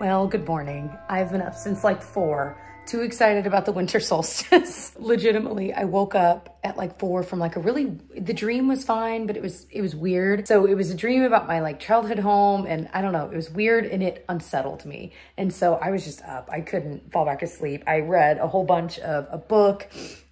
Well, good morning. I've been up since like 4, too excited about the winter solstice. Legitimately, I woke up at like 4 from like a really, the dream was fine, but it was weird. So it was a dream about my like childhood home and I don't know, it was weird and it unsettled me. And so I was just up, I couldn't fall back to sleep. I read a whole bunch of a book.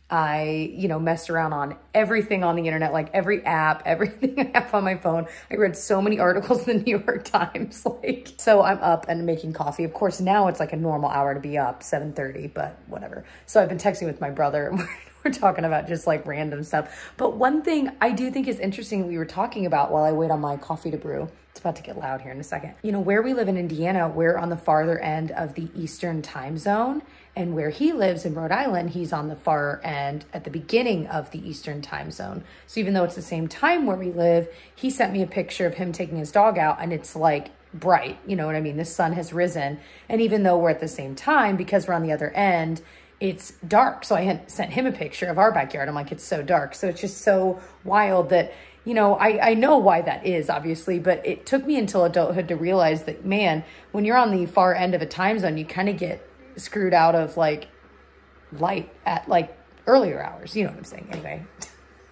I, you know, messed around on everything on the internet, like every app, everything I have on my phone. I read so many articles in the New York Times, like, so I'm up and making coffee. Of course, now it's like a normal hour to be up, 7:30, but whatever. So I've been texting with my brother and we're talking about just like random stuff. But one thing I do think is interesting we were talking about while I wait on my coffee to brew. It's about to get loud here in a second. You know, where we live in Indiana, we're on the farther end of the Eastern time zone. And where he lives in Rhode Island, he's on the far end at the beginning of the Eastern time zone. So even though it's the same time where we live, he sent me a picture of him taking his dog out and it's like bright, you know what I mean? The sun has risen. And even though we're at the same time, because we're on the other end, it's dark. So I had sent him a picture of our backyard. I'm like, it's so dark. So it's just so wild that, you know, I know why that is, obviously, but it took me until adulthood to realize that, man, when you're on the far end of a time zone, you kind of get screwed out of like light at like earlier hours, you know what I'm saying? Anyway,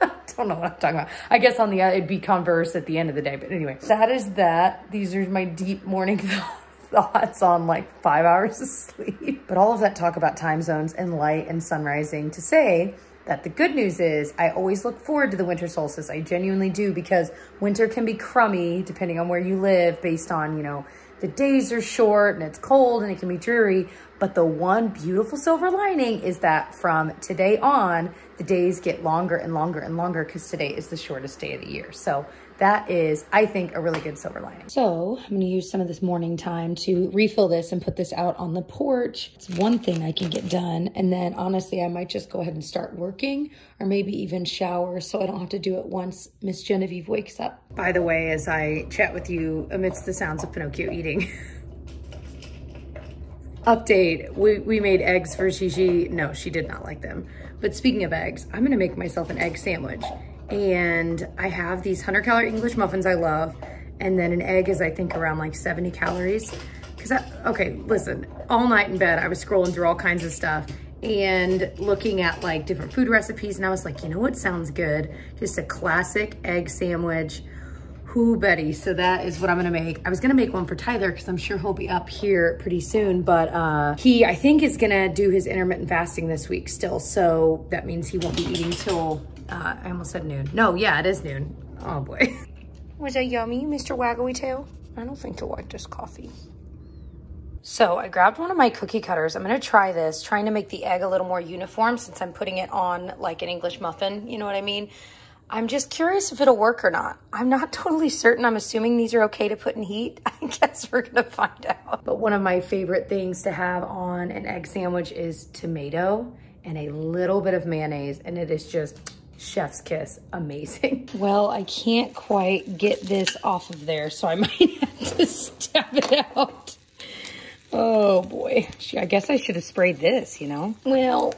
I don't know what I'm talking about. I guess on the, it'd be converse at the end of the day, but anyway, that is that. These are my deep morning thoughts on like 5 hours of sleep. But all of that talk about time zones and light and sun rising to say that the good news is I always look forward to the winter solstice. I genuinely do, because winter can be crummy depending on where you live, based on, you know, the days are short and it's cold and it can be dreary, but the one beautiful silver lining is that from today on, the days get longer and longer and longer, because today is the shortest day of the year. So that is, I think, a really good silver lining. So I'm gonna use some of this morning time to refill this and put this out on the porch. It's one thing I can get done. And then honestly, I might just go ahead and start working, or maybe even shower so I don't have to do it once Miss Genevieve wakes up. By the way, as I chat with you amidst the sounds of Pinocchio eating, update, we made eggs for Gigi. No, she did not like them. But speaking of eggs, I'm gonna make myself an egg sandwich. And I have these 100-calorie English muffins I love. And then an egg is, I think, around like 70 calories. Because, okay, listen, all night in bed, I was scrolling through all kinds of stuff and looking at like different food recipes. And I was like, you know what sounds good? Just a classic egg sandwich. Who, Betty? So that is what I'm gonna make. I was gonna make one for Tyler because I'm sure he'll be up here pretty soon, but he, I think, is gonna do his intermittent fasting this week still. So that means he won't be eating till, I almost said noon. No, yeah, it is noon. Oh boy. Was that yummy, Mr. Waggly Tail? I don't think you'll like this coffee. So I grabbed one of my cookie cutters. I'm gonna try this, trying to make the egg a little more uniform since I'm putting it on like an English muffin, you know what I mean? I'm just curious if it'll work or not. I'm not totally certain. I'm assuming these are okay to put in heat. I guess we're gonna find out. But one of my favorite things to have on an egg sandwich is tomato and a little bit of mayonnaise, and it is just chef's kiss, amazing. Well, I can't quite get this off of there, so I might have to stab it out. Oh boy, I guess I should have sprayed this, you know? Well,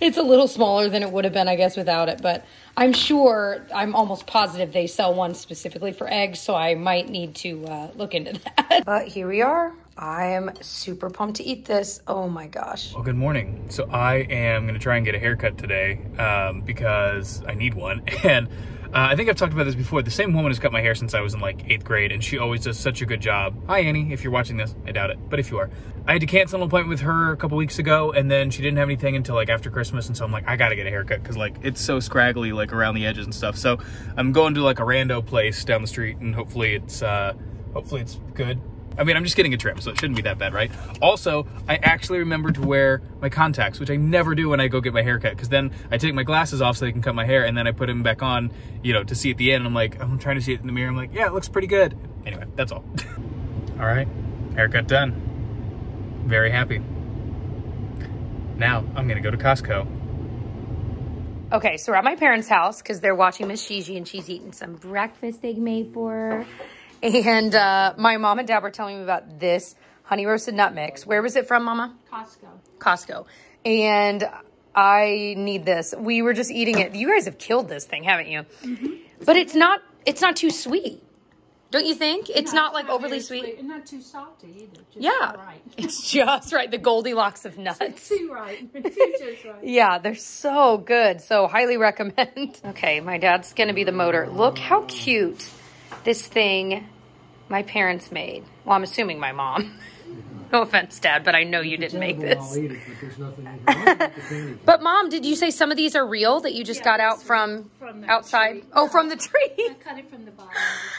it's a little smaller than it would have been, I guess, without it, but I'm sure, I'm almost positive they sell one specifically for eggs, so I might need to look into that. But here we are. I am super pumped to eat this. Oh my gosh. Well, good morning. So I am gonna try and get a haircut today because I need one. And I think I've talked about this before. The same woman has cut my hair since I was in like 8th grade, and she always does such a good job. Hi, Annie, if you're watching this. I doubt it, but if you are. I had to cancel an appointment with her a couple weeks ago, and then she didn't have anything until like after Christmas, and so I'm like, I gotta get a haircut because like it's so scraggly like around the edges and stuff. So I'm going to like a rando place down the street, and hopefully it's good. I mean, I'm just getting a trim, so it shouldn't be that bad, right? Also, I actually remember to wear my contacts, which I never do when I go get my haircut, because then I take my glasses off so they can cut my hair, and then I put them back on, you know, to see at the end. And I'm like, I'm trying to see it in the mirror. I'm like, yeah, it looks pretty good. Anyway, that's all. All right, haircut done. Very happy. Now I'm gonna go to Costco. Okay, so we're at my parents' house because they're watching Miss Gigi, and she's eating some breakfast they made for her. And my mom and dad were telling me about this honey roasted nut mix. Where was it from, Mama? Costco. Costco. And I need this. We were just eating it. You guys have killed this thing, haven't you? Mm-hmm. But it's not too sweet. Don't you think? It's not like overly sweet. And not too salty either. Just right. It's just right. The Goldilocks of nuts. Too right. Just right. Yeah, they're so good. So highly recommend. Okay, my dad's going to be the motor. Look how cute this thing my parents made. Well, I'm assuming my mom. No offense, Dad, but I know you didn't make this. I'll eat it, but there's nothing in here. But Mom, did you say some of these are real that you just got out from outside? Tree. Oh, from the tree. I cut it from the bottom.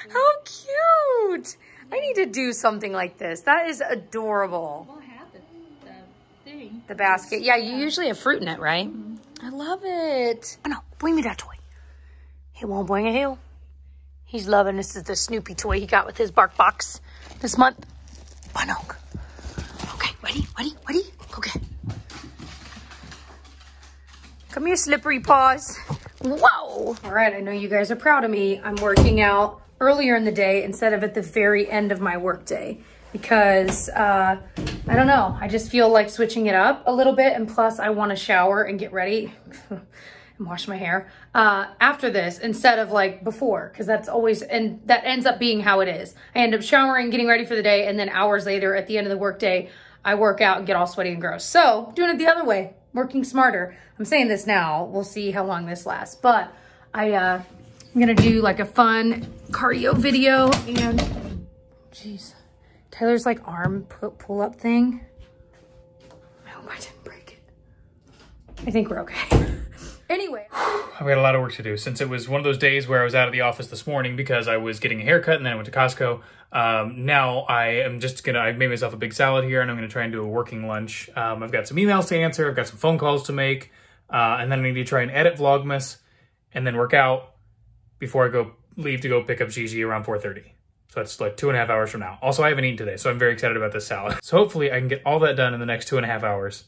How cute! I need to do something like this. That is adorable. We'll have the thing. The basket. Yeah, you usually have fruit in it, right? Mm-hmm. I love it. Oh, no, bring me that toy. He won't bring a heel. He's loving this. Is the Snoopy toy he got with his Bark Box this month. Pinocchio. Ready, ready, ready? Okay. Come here, slippery paws. Whoa! All right, I know you guys are proud of me. I'm working out earlier in the day instead of at the very end of my work day because, I don't know, I just feel like switching it up a little bit, and plus I want to shower and get ready and wash my hair after this instead of like before, because that's always, and that ends up being how it is. I end up showering, getting ready for the day, and then hours later at the end of the work day, I work out and get all sweaty and gross. So doing it the other way, working smarter. I'm saying this now, we'll see how long this lasts, but I'm gonna do like a fun cardio video and jeez, Tyler's like arm pull up thing. I hope I didn't break it. I think we're okay. Anyway, I've got a lot of work to do since it was one of those days where I was out of the office this morning because I was getting a haircut and then I went to Costco. Now I am just gonna, I've made myself a big salad here and I'm gonna try and do a working lunch. I've got some emails to answer, I've got some phone calls to make, and then I need to try and edit Vlogmas and then work out before I go leave to go pick up Gigi around 4:30. So that's like 2.5 hours from now. Also, I haven't eaten today, so I'm very excited about this salad. So hopefully I can get all that done in the next 2.5 hours.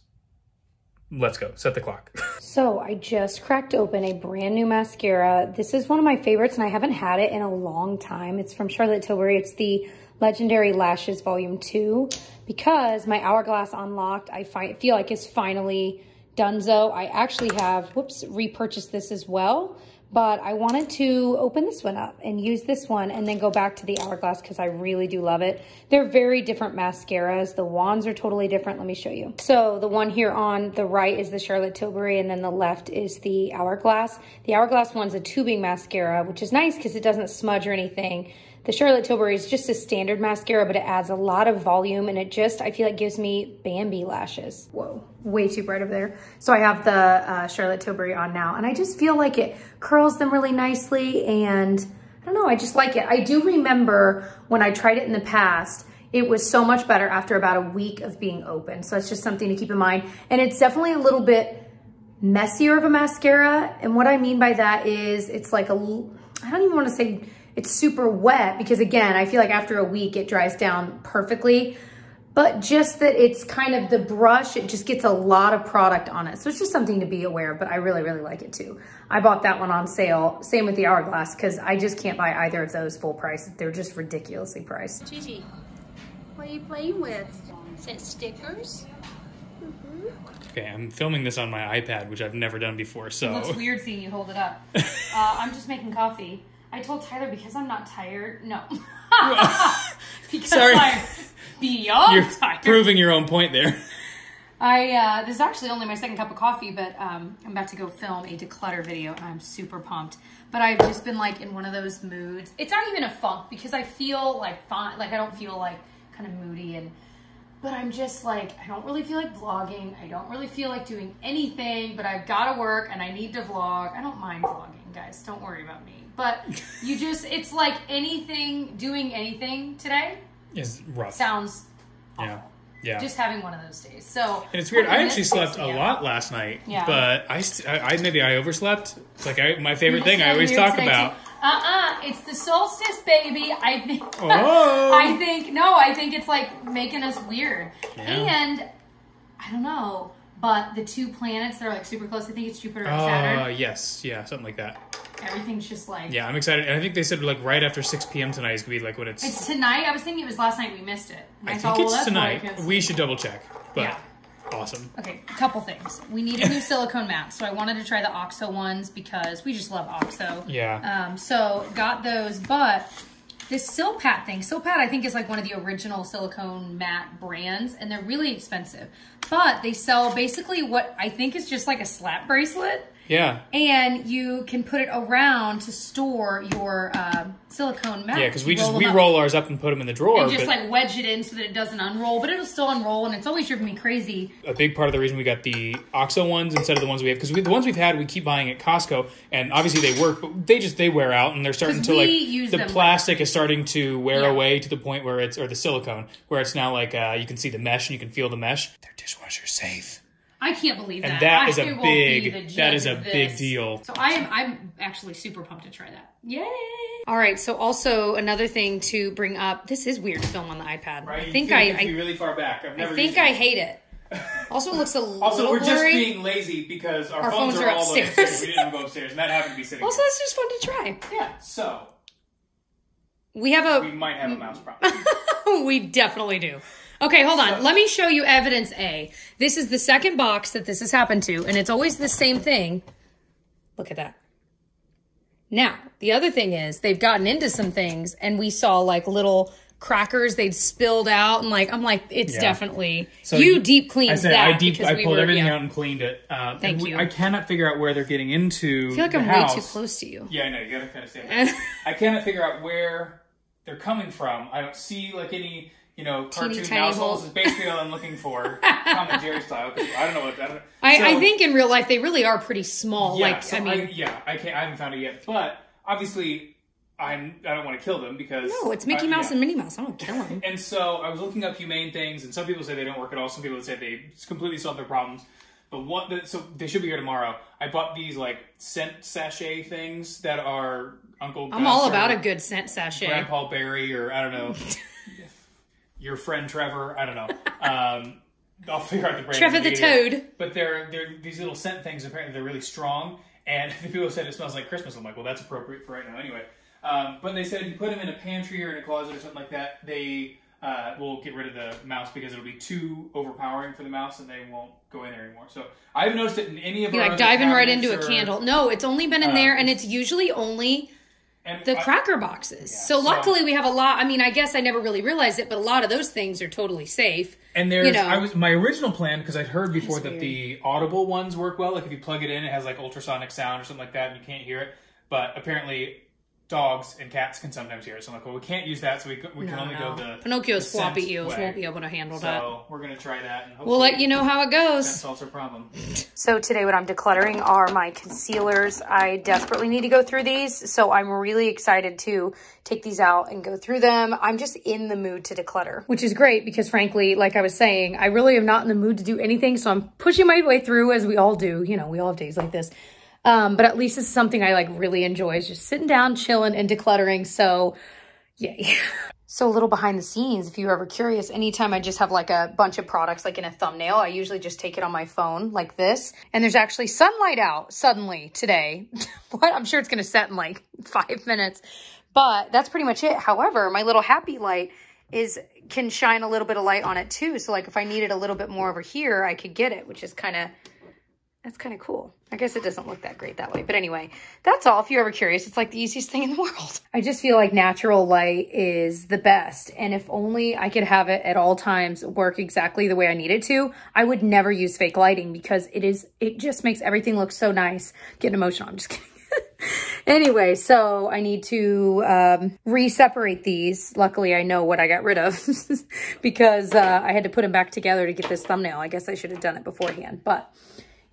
Let's go, set the clock. So I just cracked open a brand new mascara. This is one of my favorites and I haven't had it in a long time. It's from Charlotte Tilbury. It's the Legendary Lashes Volume 2 because my Hourglass Unlocked, I feel like it's finally donezo. I actually have, whoops, repurchased this as well, but I wanted to open this one up and use this one and then go back to the Hourglass because I really do love it. They're very different mascaras. The wands are totally different. Let me show you. So the one here on the right is the Charlotte Tilbury and then the left is the Hourglass. The Hourglass one's a tubing mascara, which is nice because it doesn't smudge or anything. The Charlotte Tilbury is just a standard mascara, but it adds a lot of volume and it just, I feel like gives me Bambi lashes. Whoa, way too bright over there. So I have the Charlotte Tilbury on now and I just feel like it curls them really nicely and I don't know, I just like it. I do remember when I tried it in the past, it was so much better after about a week of being open. So it's just something to keep in mind. And it's definitely a little bit messier of a mascara. And what I mean by that is it's like a, I don't even want to say, it's super wet because again, I feel like after a week it dries down perfectly, but just that it's kind of the brush, it just gets a lot of product on it. So it's just something to be aware of, but I really, really like it too. I bought that one on sale. Same with the Hourglass because I just can't buy either of those full price. They're just ridiculously priced. Gigi, what are you playing with? Is that stickers? Okay, I'm filming this on my iPad, which I've never done before, so. It looks weird seeing you hold it up. I'm just making coffee. I told Tyler because I'm not tired. No. Because sorry. I'm beyond You're tired. Proving your own point there. This is actually only my second cup of coffee, but I'm about to go film a declutter video and I'm super pumped. But I've just been like in one of those moods. It's not even a funk because I feel like fine, like I don't feel like kind of moody and but I'm just like, I don't really feel like vlogging. I don't really feel like doing anything, but I've got to work and I need to vlog. I don't mind vlogging, guys. Don't worry about me. But you just, it's like anything, doing anything today is rough. Sounds awful. Yeah. Just having one of those days. So, and it's weird. I actually slept a lot last night, but I maybe I overslept. It's like my favorite thing I always talk about. It's the solstice, baby. I think, I think it's like making us weird. Yeah. And I don't know, but the two planets that are like super close, I think it's Jupiter and Saturn. Yes. Yeah. Something like that. Everything's just like. Yeah. I'm excited. And I think they said like right after 6 p.m. tonight is going to be like when it's. It's tonight. I was thinking it was last night. We missed it. And I think it's tonight. We should double check. But yeah. Awesome. Okay, a couple things. We need a new silicone matte, so I wanted to try the OXO ones because we just love OXO. Yeah. So got those, but This Silpat thing. Silpat, I think, is like one of the original silicone matte brands, and they're really expensive. But they sell basically what I think is just like a slap bracelet. Yeah. And you can put it around to store your silicone matte. Yeah, because we roll ours up and put them in the drawer. And just like wedge it in so that it doesn't unroll, but it'll still unroll, and it's always driven me crazy. A big part of the reason we got the OXO ones instead of the ones we have, because the ones we've had we keep buying at Costco, and obviously they work, but they wear out, and they're starting to like the plastic is starting to wear away to the point where it's, or the silicone where it's now like you can see the mesh and you can feel the mesh. They're dishwasher safe. I can't believe that. And that is a big, big deal. So I'm actually super pumped to try that. Yay! All right. So also another thing to bring up. This is weird to film on the iPad. Right? I think really far back. I hate it. Also, it looks a little blurry. Just being lazy because our phones are all upstairs. We didn't go upstairs, and that happened to be sitting. Also, it's just fun to try. Yeah. So we might have a mouse problem. We definitely do. Okay, hold on. Let me show you evidence A. This is the second box that this has happened to, and it's always the same thing. Look at that. Now, the other thing is they've gotten into some things, and we saw like little crackers they'd spilled out, and like I'm like, it's definitely so you deep cleaned that. I pulled everything out and cleaned it. Thank you. I cannot figure out where they're getting into. I feel like I'm way too close to you. Yeah, I know. You gotta kind of stay back. I cannot figure out where they're coming from. I don't see like any. You know, cartoon mouse holes is basically all I'm looking for. Tom and Jerry style. I don't know what that is. I think in real life they really are pretty small. Yeah, like, so I haven't found it yet. But obviously, I don't want to kill them because no, it's Mickey Mouse and Minnie Mouse. I don't kill them. And so I was looking up humane things, and some people say they don't work at all. Some people say they completely solve their problems. But so they should be here tomorrow. I bought these like scent sachet things that are Uncle Gus. I'm all about a good scent sachet. Grandpa Barry, or I don't know. Your friend Trevor, I don't know. I'll figure out the brand. Trevor the Toad. But they're these little scent things. Apparently, they're really strong. And the people said it smells like Christmas. I'm like, well, that's appropriate for right now, anyway. But they said if you put them in a pantry or in a closet or something like that, they will get rid of the mouse because it'll be too overpowering for the mouse, and they won't go in there anymore. So I haven't noticed it in any of our like diving right into a candle. No, it's only been in there, and it's usually only. And the cracker boxes. Yeah, so luckily we have a lot. I mean, I guess I never really realized it, but a lot of those things are totally safe. And there's, my original plan, because I'd heard before that the audible ones work well. Like if you plug it in, it has like ultrasonic sound or something like that, and you can't hear it. But apparently dogs and cats can sometimes hear it. So I'm like, well, we can't use that. So we can only go the Pinocchio's floppy eels won't be able to handle that. So we're going to try that. And we'll let you know how it goes. That solves our problem. So today what I'm decluttering are my concealers. I desperately need to go through these. So I'm really excited to take these out and go through them. I'm just in the mood to declutter, which is great because frankly, like I was saying, I really am not in the mood to do anything. So I'm pushing my way through, as we all do. You know, we all have days like this. But at least it's something I like really enjoy, is just sitting down, chilling, and decluttering. So, yay. So a little behind the scenes, if you were ever curious, anytime I just have like a bunch of products like in a thumbnail, I usually just take it on my phone like this. And there's actually sunlight out suddenly today. What? I'm sure it's going to set in like 5 minutes. But that's pretty much it. However, my little happy light can shine a little bit of light on it too. So like if I needed a little bit more over here, I could get it, which is that's kind of cool. I guess it doesn't look that great that way. But anyway, that's all. If you're ever curious, it's like the easiest thing in the world. I just feel like natural light is the best. And if only I could have it at all times work exactly the way I need it to, I would never use fake lighting because it just makes everything look so nice. Getting emotional, I'm just kidding. Anyway, so I need to re-separate these. Luckily, I know what I got rid of because I had to put them back together to get this thumbnail. I guess I should have done it beforehand, but...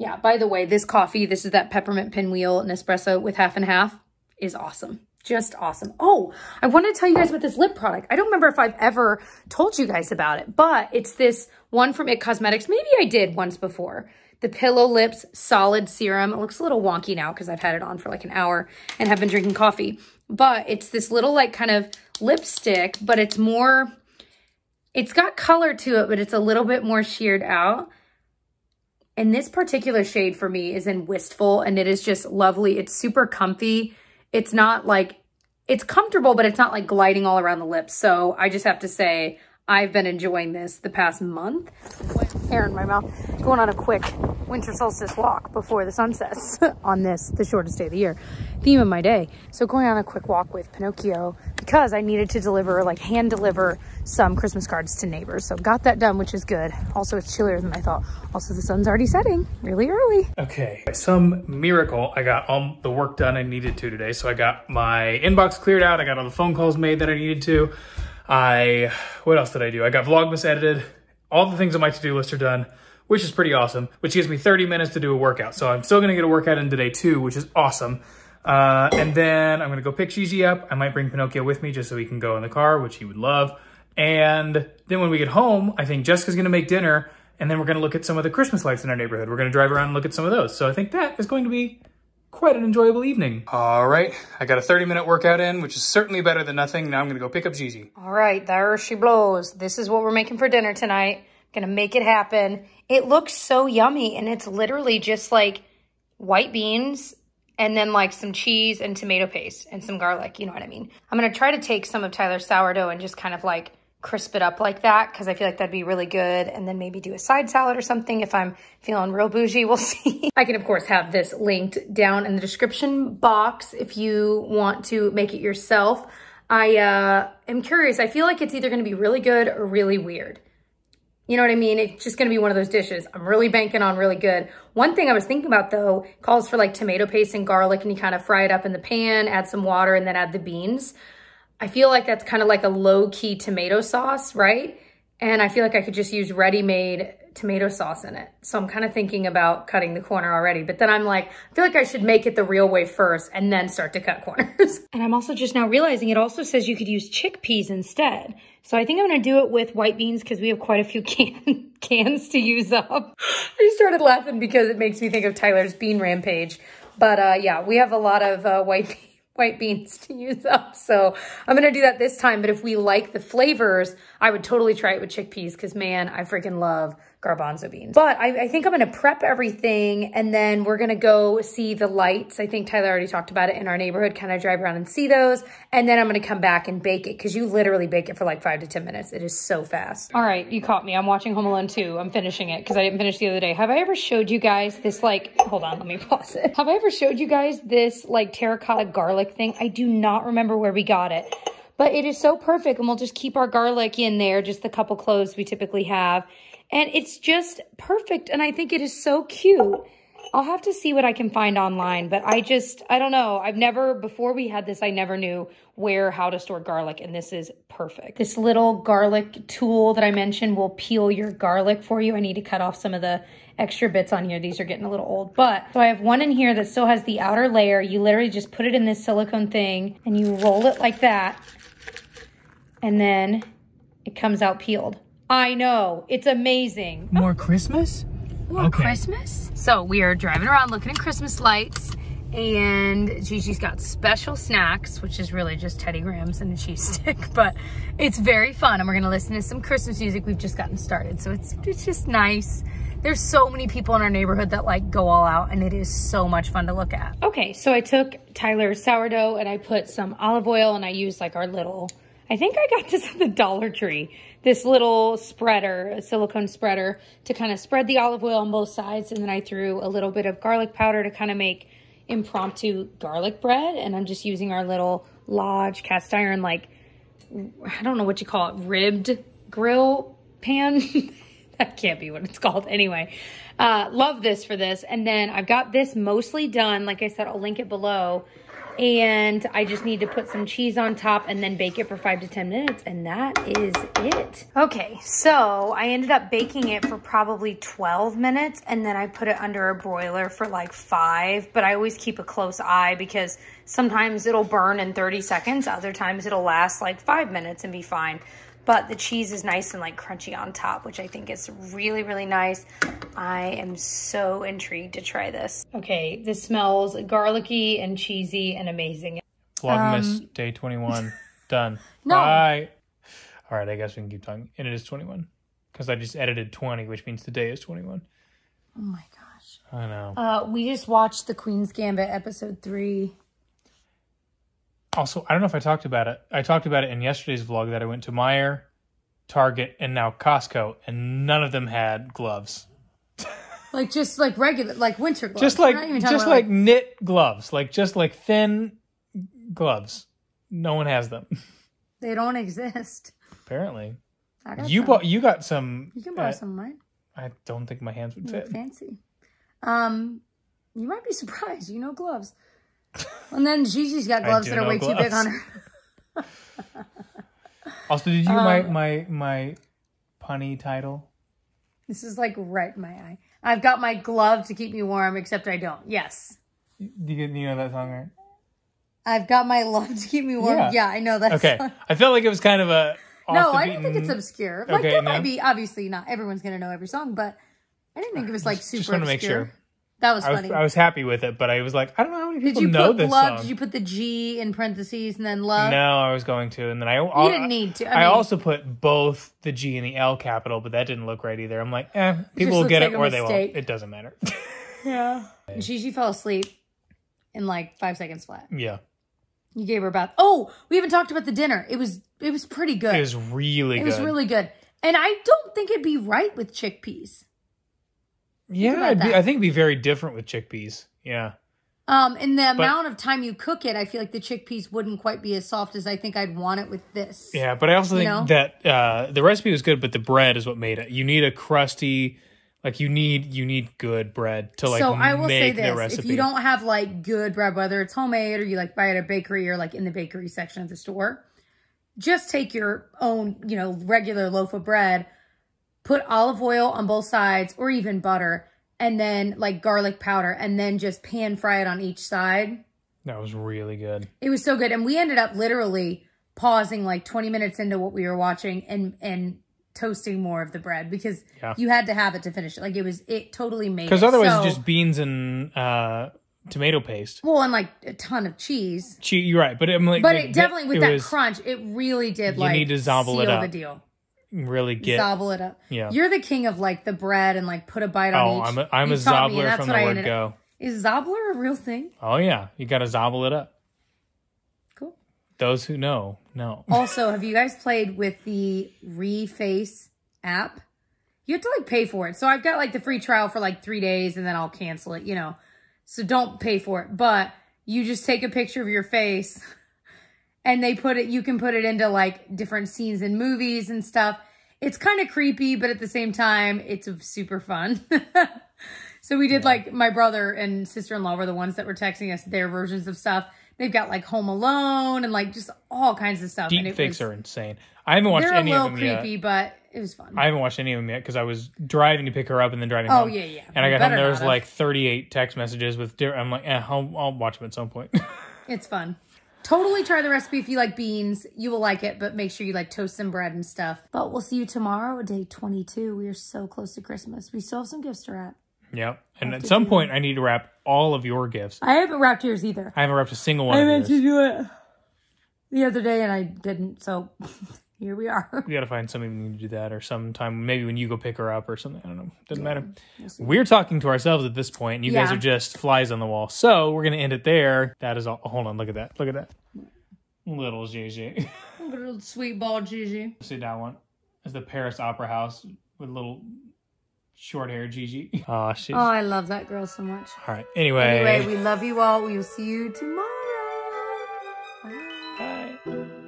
Yeah, by the way, this coffee, this is that Peppermint Pinwheel Nespresso with half and half, is awesome. Just awesome. Oh, I wanted to tell you guys about this lip product. I don't remember if I've ever told you guys about it, but it's this one from It Cosmetics. Maybe I did once before. The Pillow Lips Solid Serum. It looks a little wonky now because I've had it on for like an hour and have been drinking coffee. But it's this little like kind of lipstick, but it's more, it's got color to it, but it's a little bit more sheared out. And this particular shade for me is in Wistful, and it is just lovely. It's super comfy. It's not like, it's comfortable, but it's not like gliding all around the lips. So I just have to say, I've been enjoying this the past month. Hair in my mouth. Going on a quick winter solstice walk before the sun sets on this, the shortest day of the year. Theme of my day. So going on a quick walk with Pinocchio because I needed to deliver, like hand deliver some Christmas cards to neighbors. So got that done, which is good. Also it's chillier than I thought. Also the sun's already setting really early. Okay, by some miracle, I got all the work done I needed to today. So I got my inbox cleared out. I got all the phone calls made that I needed to. What else did I do? I got Vlogmas edited. All the things on my to-do list are done, which is pretty awesome, which gives me 30 minutes to do a workout. So I'm still gonna get a workout in today too, which is awesome. And then I'm gonna go pick Gigi up. I might bring Pinocchio with me just so he can go in the car, which he would love. And then when we get home, I think Jessica's gonna make dinner, and then we're gonna look at some of the Christmas lights in our neighborhood. We're gonna drive around and look at some of those. So I think that is going to be quite an enjoyable evening. All right, I got a 30-minute workout in, which is certainly better than nothing. Now I'm gonna go pick up Gigi. All right, there she blows. This is what we're making for dinner tonight. Gonna make it happen. It looks so yummy, and it's literally just like white beans and then like some cheese and tomato paste and some garlic, you know what I mean? I'm gonna try to take some of Tyler's sourdough and just kind of like crisp it up like that, because I feel like that'd be really good, and then maybe do a side salad or something if I'm feeling real bougie. We'll see. I can of course have this linked down in the description box if you want to make it yourself. I am curious. I feel like it's either going to be really good or really weird. You know what I mean? It's just going to be one of those dishes I'm really banking on really good. One thing I was thinking about though calls for like tomato paste and garlic, and you kind of fry it up in the pan, add some water, and then add the beans. I feel like that's kind of like a low-key tomato sauce, right? And I feel like I could just use ready-made tomato sauce in it. So I'm kind of thinking about cutting the corner already, but then I'm like, I feel like I should make it the real way first and then start to cut corners. And I'm also just now realizing it also says you could use chickpeas instead. So I think I'm gonna do it with white beans because we have quite a few cans to use up. I started laughing because it makes me think of Tyler's bean rampage. But yeah, we have a lot of white beans. White beans to use up. So I'm gonna do that this time, but if we like the flavors, I would totally try it with chickpeas because man, I freaking love garbanzo beans. But I think I'm gonna prep everything and then we're gonna go see the lights. I think Tyler already talked about it in our neighborhood, kind of drive around and see those. And then I'm gonna come back and bake it because you literally bake it for like 5 to 10 minutes. It is so fast. All right, you caught me. I'm watching Home Alone 2. I'm finishing it because I didn't finish the other day. Have I ever showed you guys this like, hold on, let me pause it. Have I ever showed you guys this like terracotta garlic thing? I do not remember where we got it, but it is so perfect. And we'll just keep our garlic in there, just the couple cloves we typically have. And it's just perfect, and I think it is so cute. I'll have to see what I can find online, but I don't know. I've never, before we had this, I never knew where, how to store garlic, and this is perfect. This little garlic tool that I mentioned will peel your garlic for you. I need to cut off some of the extra bits on here. These are getting a little old, but so I have one in here that still has the outer layer. You literally just put it in this silicone thing, and you roll it like that, and then it comes out peeled. I know, it's amazing. More Christmas? More okay. Christmas? So we are driving around looking at Christmas lights, and Gigi's got special snacks, which is really just Teddy Grahams and a cheese stick, but it's very fun, and we're gonna listen to some Christmas music. We've just gotten started, so it's just nice. There's so many people in our neighborhood that like go all out, and it is so much fun to look at. Okay, so I took Tyler's sourdough, and I put some olive oil, and I used like our little, I think I got this at the Dollar Tree, this little spreader, a silicone spreader, to kind of spread the olive oil on both sides. And then I threw a little bit of garlic powder to kind of make impromptu garlic bread. And I'm just using our little Lodge cast iron, like, I don't know what you call it, ribbed grill pan. That can't be what it's called. Anyway, love this for this. And then I've got this mostly done. Like I said, I'll link it below. And I just need to put some cheese on top and then bake it for 5 to 10 minutes, and that is it. Okay, so I ended up baking it for probably 12 minutes, and then I put it under a broiler for like 5, but I always keep a close eye because sometimes it'll burn in 30 seconds, other times it'll last like 5 minutes and be fine. But the cheese is nice and like crunchy on top, which I think is really, really nice. I am so intrigued to try this. Okay, this smells garlicky and cheesy and amazing. Vlogmas day 21, done. No. Bye. All right, I guess we can keep talking. And it is 21, because I just edited 20, which means the day is 21. Oh my gosh. I know. We just watched The Queen's Gambit, episode 3. Also, I don't know if I talked about it. I talked about it in yesterday's vlog that I went to Meijer Target, and now Costco, and none of them had gloves. Like just like regular, like winter gloves. Just like knit gloves, like just like thin gloves. No one has them. They don't exist. Apparently. You got some. You can borrow some, right? I don't think my hands would fit. Fancy. You might be surprised. You know gloves. And then Gigi's got gloves that are way too big on her. Also, did you my punny title? This is like right in my eye. I've got my glove to keep me warm, except I don't. Yes. You know that song, right? I've got my love to keep me warm. Yeah, I know that song. I felt like it was kind of a... No, I don't think it's obscure. Like, okay, might be, obviously not everyone's going to know every song, but I didn't think it was like super obscure. Just want to make sure. That was funny. I was happy with it, but I was like, I don't know how many people know this song. Did you put the G in parentheses and then love? No, I was going to. And then you didn't need to. I mean, I also put both the G and the L capital, but that didn't look right either. I'm like, people will get it or they won't. It doesn't matter. Yeah. Gigi fell asleep in like 5 seconds flat. Yeah. You gave her a bath. Oh, we haven't talked about the dinner. It was pretty good. It was really good. It was really good. And I don't think it'd be right with chickpeas. Yeah, I think it'd be very different with chickpeas. Yeah. And the amount of time you cook it, I feel like the chickpeas wouldn't quite be as soft as I think I'd want it with this. Yeah, but I also think that the recipe was good, but the bread is what made it. You need a crusty, like you need good bread to like make the recipe. So I will say this, if you don't have like good bread, whether it's homemade or you like buy it at a bakery or like in the bakery section of the store, just take your own, regular loaf of bread, put olive oil on both sides or even butter, and then like garlic powder, and then just pan fry it on each side. That was really good. It was so good. And we ended up literally pausing like 20 minutes into what we were watching and toasting more of the bread because you had to have it to finish it. Like it totally made it. Because otherwise it's just beans and tomato paste. Well, and like a ton of cheese. You're right. But I'm like, it definitely, with that crunch, it really did like need to seal it up. The deal. Really zobble it up. Yeah, you're the king of like the bread and like put a bite on each. I'm a zobbler from the word go. Is zobbler a real thing? Oh yeah, you gotta zobble it up. Cool. Those who know. Also, have you guys played with the ReFace app? You have to like pay for it. So I've got like the free trial for like 3 days and then I'll cancel it. So don't pay for it. But you just take a picture of your face. And they put it, you can put it into like different scenes in movies and stuff. It's kind of creepy, but at the same time, it's super fun. So we did like, my brother and sister-in-law were the ones that were texting us their versions of stuff. They've got like Home Alone and like just all kinds of stuff. Deepfakes are insane. I haven't watched any of them yet. They're a little creepy, but it was fun. I haven't watched any of them yet because I was driving to pick her up and then driving home. Oh, yeah, yeah. And I got home, there was like 38 text messages with, I'm like, I'll watch them at some point. It's fun. Totally try the recipe if you like beans. You will like it, but make sure you like toast some bread and stuff. But we'll see you tomorrow, day 22. We are so close to Christmas. We still have some gifts to wrap. Yep. And at some point, I need to wrap all of your gifts. I haven't wrapped yours either. I haven't wrapped a single one of yours. I meant to do it the other day, and I didn't, so here we are. We got to find somebody who needs to do that or sometime, maybe when you go pick her up or something. I don't know. Doesn't matter. We're talking to ourselves at this point, and you guys are just flies on the wall. So we're going to end it there. That is all. Hold on. Look at that. Look at that. Little Gigi. Little sweet ball Gigi. See that one? It's the Paris Opera House with little short hair Gigi. Oh, she's... Oh, I love that girl so much. All right. Anyway. Anyway, we love you all. We will see you tomorrow. Bye. Bye.